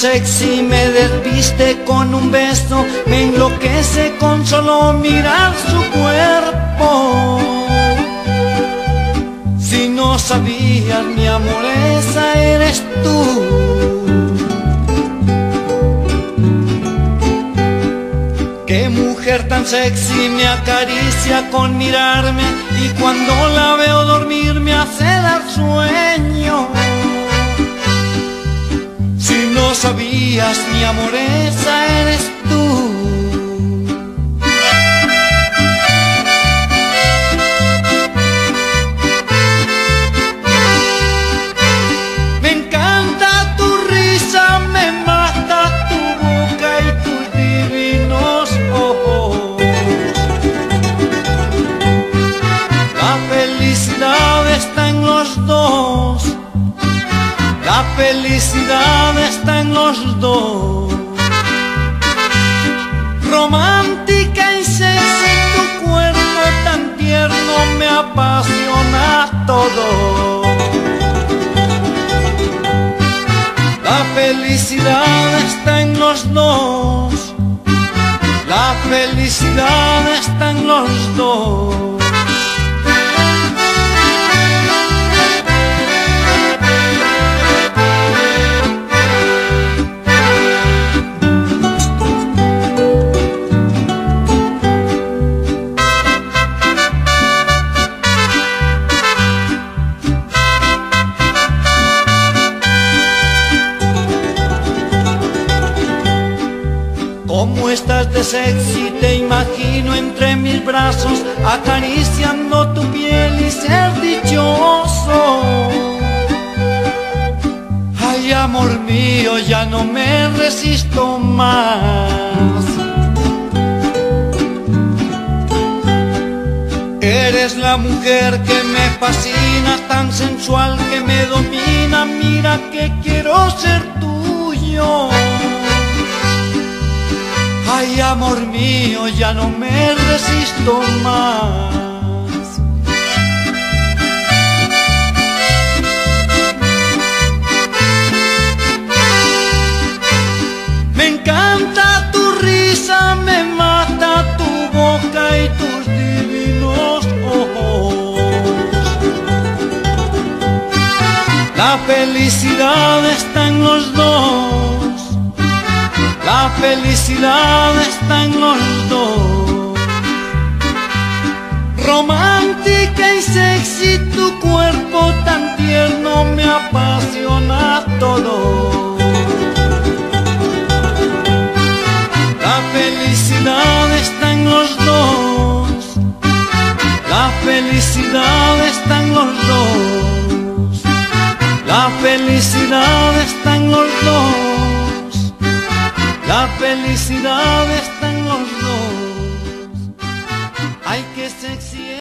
sexy, me desviste con un beso, me enloquece con solo mirar su cuerpo. Si no sabías, mi amor, esa eres tú. Qué mujer tan sexy, me acaricia con mirarme, y cuando la veo dormir me hace dar sueño. Si no sabías, mi amor, esa eres tú. La felicidad está en los dos. Romántica y sexy, tu cuerpo tan tierno me apasiona todo. La felicidad está en los dos. La felicidad está en los dos. ¿Cómo estás de sexy? Te imagino entre mis brazos, acariciando tu piel y ser dichoso. Ay, amor mío, ya no me resisto más. Eres la mujer que me fascina, tan sensual que me domina. Mira que quiero ser tuyo. Ay, amor mío, ya no me resisto más. Me encanta tu risa, me mata tu boca y tus divinos ojos. La felicidad está en los dos. La felicidad está en los dos. Romántica y sexy, tu cuerpo tan tierno me apasiona todo. La felicidad está en los dos. La felicidad está en los dos. La felicidad está en los dos. La felicidad está en los dos. Ay, qué sexy es.